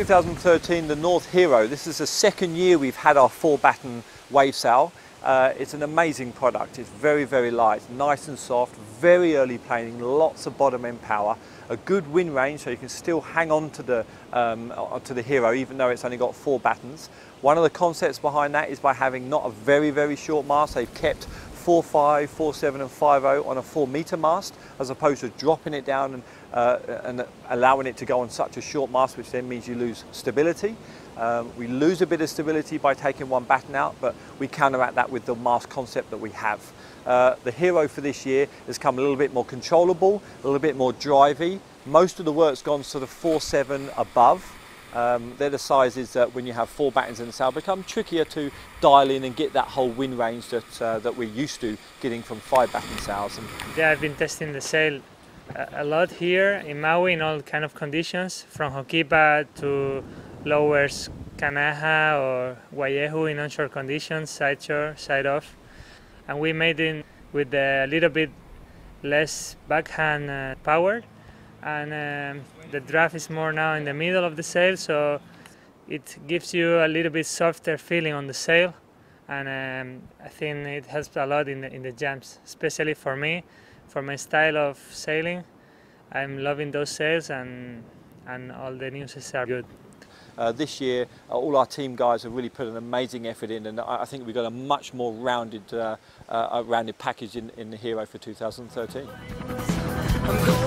2013, the North Hero. This is the second year we've had our 4-batten wave sail. It's an amazing product. It's very, very light, nice and soft, very early planing, lots of bottom end power, a good wind range, so you can still hang on to the Hero even though it's only got 4 battens. One of the concepts behind that is by having not a very, very short mast. They've kept 4.5, 4.7 and 5.0 on a 4-metre mast, as opposed to dropping it down and allowing it to go on such a short mast, which then means you lose stability. We lose a bit of stability by taking 1 batten out, but we counteract that with the mast concept that we have. The Hero for this year has come a little bit more controllable, a little bit more drivey. Most of the work's gone to the 4.7 above. They're the sizes that when you have 4 battens in the sail become trickier to dial in and get that whole wind range that, we're used to getting from 5-batten sails. Yeah, I've been testing the sail a lot here in Maui in all kind of conditions, from Hokipa to lowers Kanaha or Wai'ehu in onshore conditions, side shore, side off. And we made it with a little bit less backhand power. And the draft is more now in the middle of the sail, so it gives you a little bit softer feeling on the sail, and I think it helps a lot in the jumps, especially for me, for my style of sailing. I'm loving those sails, and all the new sails are good. This year, all our team guys have really put an amazing effort in, and I think we've got a much more rounded package in the Hero for 2013.